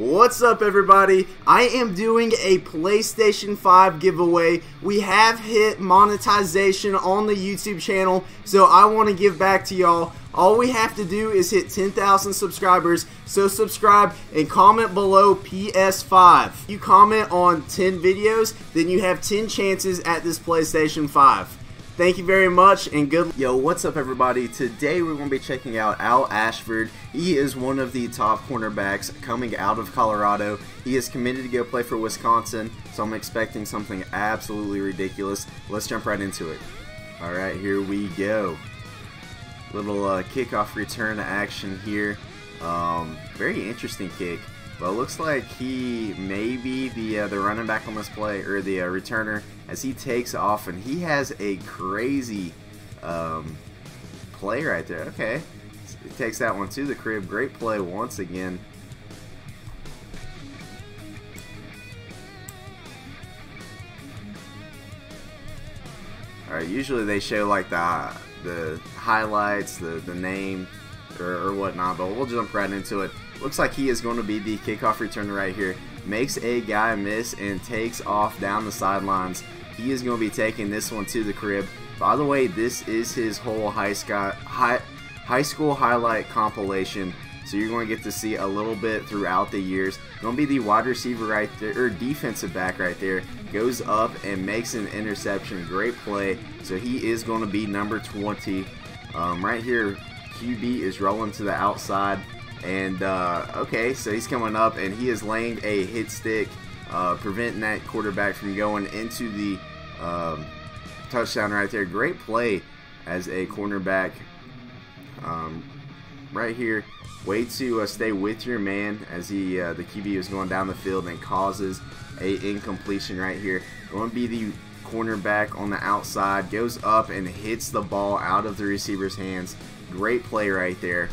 What's up, everybody? I am doing a PlayStation 5 giveaway. We have hit monetization on the YouTube channel, so I want to give back to y'all. All we have to do is hit 10,000 subscribers, so subscribe and comment below PS5. If you comment on 10 videos, then you have 10 chances at this PlayStation 5. Thank you very much and good luck. Yo, what's up, everybody? Today we're going to be checking out Al Ashford. He is one of the top cornerbacks coming out of Colorado. He is committed to go play for Wisconsin, so I'm expecting something absolutely ridiculous. Let's jump right into it. All right, here we go. Little kickoff return action here. Very interesting kick, but it looks like he may be the running back on this play, or the returner, as he takes off, and he has a crazy play right there. Okay, it takes that one to the crib. Great play once again. All right, usually they show like the highlights, the name, or whatnot, but we'll jump right into it. Looks like he is going to be the kickoff returner right here. Makes a guy miss and takes off down the sidelines. He is going to be taking this one to the crib. By the way, this is his whole high school highlight compilation, so you're going to get to see a little bit throughout the years. Going to be the wide receiver right there, or defensive back right there. Goes up and makes an interception. Great play. So he is going to be number 20. Right here, QB is rolling to the outside. And okay, so he's coming up and he is laying a hit stick, preventing that quarterback from going into the touchdown right there. Great play as a cornerback right here. Way to stay with your man as he the QB is going down the field and causes a incompletion right here. Going to be the cornerback on the outside, goes up and hits the ball out of the receiver's hands. Great play right there.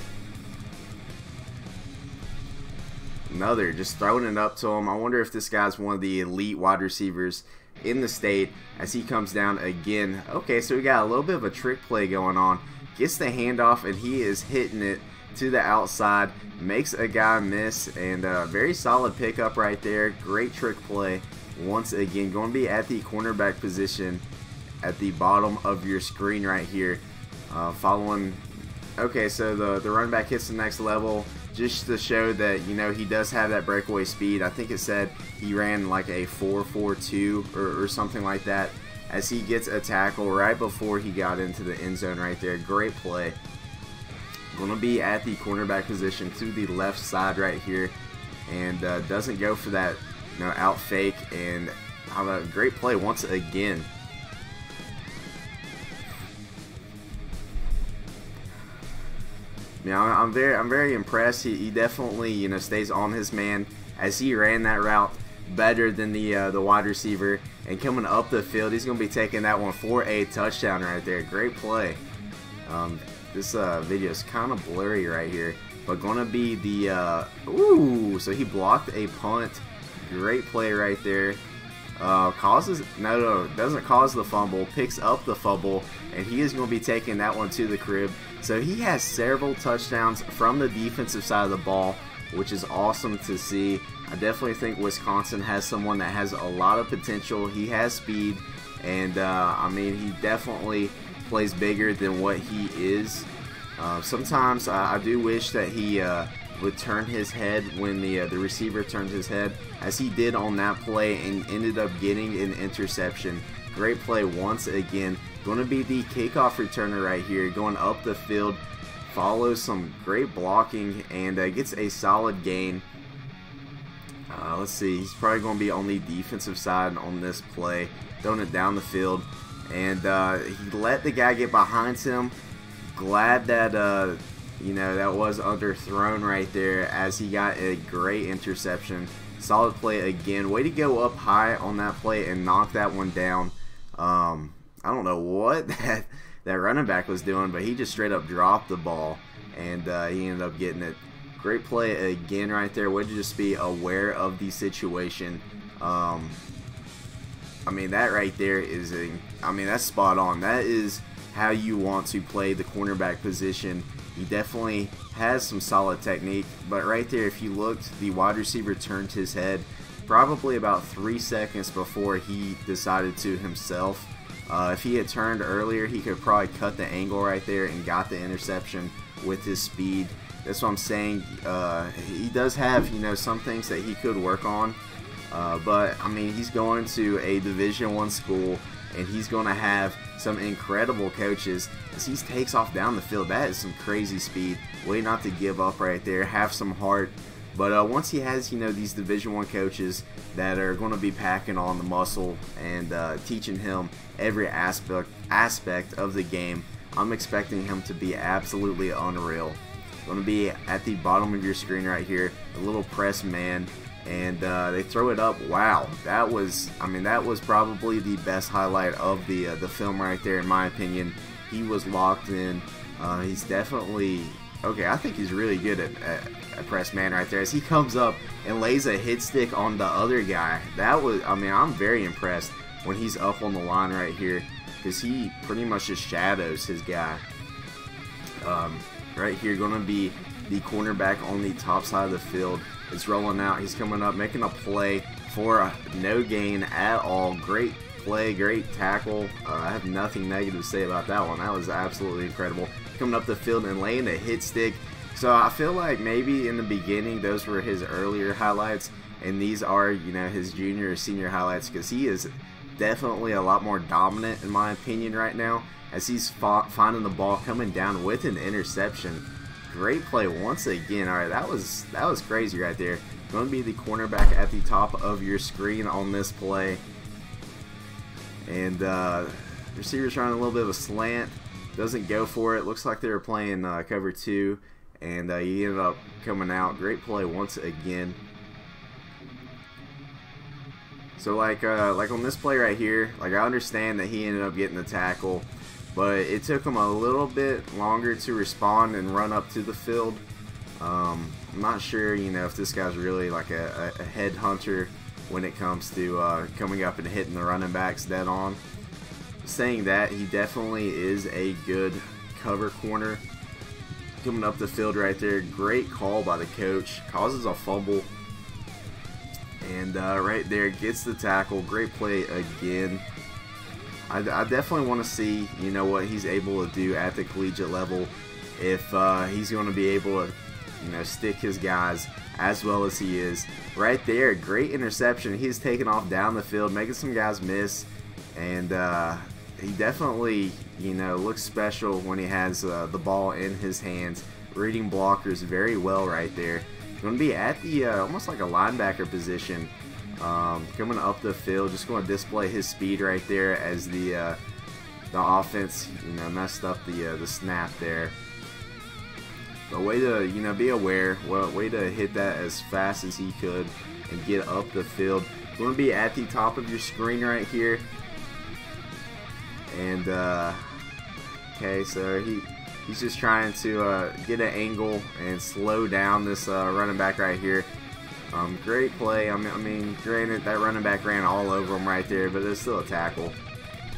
Another, just throwing it up to him. I wonder if this guy's one of the elite wide receivers in the state as he comes down again. Okay, so we got a little bit of a trick play going on. Gets the handoff and he is hitting it to the outside. Makes a guy miss, and very solid pickup right there. Great trick play once again. Going to be at the cornerback position at the bottom of your screen right here. Following, okay, so the running back hits the next level. Just to show that, you know, he does have that breakaway speed. I think it said he ran like a 4.42 or something like that as he gets a tackle right before he got into the end zone right there. Great play. Going to be at the cornerback position to the left side right here, and doesn't go for that, you know, out fake, and a great play once again. Yeah, I'm very impressed. He definitely, you know, stays on his man as he ran that route better than the wide receiver. And coming up the field, he's going to be taking that one for a touchdown right there. Great play. This video is kind of blurry right here, but going to be the ooh. So he blocked a punt. Great play right there. Causes no, doesn't cause the fumble, picks up the fumble, and he is going to be taking that one to the crib. So he has several touchdowns from the defensive side of the ball, which is awesome to see. I definitely think Wisconsin has someone that has a lot of potential. He has speed, and I mean, he definitely plays bigger than what he is. Sometimes I do wish that he would turn his head when the receiver turns his head, as he did on that play and ended up getting an interception. Great play once again. Going to be the kickoff returner right here, going up the field, follows some great blocking, and gets a solid gain. Let's see, he's probably going to be on the defensive side on this play, throwing it down the field, and he let the guy get behind him. Glad that you know, that was underthrown right there as he got a great interception. Solid play again. Way to go up high on that play and knock that one down. I don't know what that running back was doing, but he just straight up dropped the ball, and he ended up getting it. Great play again right there. Way to just be aware of the situation. I mean, that right there is I mean, that's spot on. That is how you want to play the cornerback position He definitely has some solid technique, but right there, if you looked, the wide receiver turned his head probably about 3 seconds before he decided to himself. If he had turned earlier, he could probably cut the angle right there and got the interception with his speed. That's what I'm saying. He does have, you know, some things that he could work on, but I mean, he's going to a Division I school, and he's going to have some incredible coaches as he takes off down the field. That is some crazy speed. Way not to give up right there. Have some heart. But once he has, you know, these Division I coaches that are going to be packing on the muscle and teaching him every aspect of the game, I'm expecting him to be absolutely unreal. Going to be at the bottom of your screen right here, a little press man, and they throw it up. Wow, that was, I mean, that was probably the best highlight of the film right there, in my opinion. He was locked in. He's definitely okay. I think he's really good at press man right there as he comes up and lays a hit stick on the other guy. That was, I mean, I'm very impressed when he's up on the line right here because he pretty much just shadows his guy. Right here, going to be the cornerback on the top side of the field. It's rolling out. He's coming up, making a play for a no gain at all. Great play, great tackle. I have nothing negative to say about that one. That was absolutely incredible. Coming up the field and laying a hit stick. So I feel like maybe in the beginning those were his earlier highlights, and these are, you know, his junior or senior highlights because he is definitely a lot more dominant in my opinion right now as he's finding the ball, coming down with an interception. Great play once again. All right, that was crazy right there. Going to be the cornerback at the top of your screen on this play, and receiver's trying a little bit of a slant. Doesn't go for it. Looks like they were playing cover two. And he ended up coming out. Great play once again. So like on this play right here, like I understand that he ended up getting the tackle, but it took him a little bit longer to respond and run up to the field. I'm not sure, you know, if this guy's really like a headhunter when it comes to coming up and hitting the running backs dead on. Saying that, he definitely is a good cover corner. Coming up the field right there, great call by the coach, causes a fumble, and right there gets the tackle. Great play again. I definitely want to see, you know, what he's able to do at the collegiate level, if he's going to be able to, you know, stick his guys as well as he is. Right there, great interception. He's taking off down the field, making some guys miss, and he definitely, you know, looks special when he has the ball in his hands, reading blockers very well right there. Going to be at the almost like a linebacker position, coming up the field, just going to display his speed right there as the offense, you know, messed up the snap there. But way to, you know, be aware. Well, way to hit that as fast as he could and get up the field. Going to be at the top of your screen right here. And okay, so he's just trying to get an angle and slow down this running back right here. Great play. I mean, granted, that running back ran all over him right there, but it's still a tackle.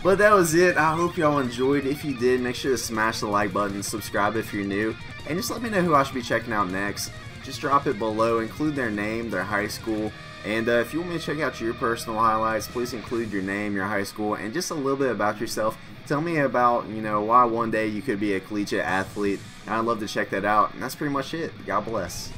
But that was it. I hope y'all enjoyed. If you did, make sure to smash the like button, subscribe if you're new, and just let me know who I should be checking out next. Just drop it below, include their name, their high school. And if you want me to check out your personal highlights, please include your name, your high school, and just a little bit about yourself. Tell me about, you know, why one day you could be a collegiate athlete. And I'd love to check that out. And that's pretty much it. God bless.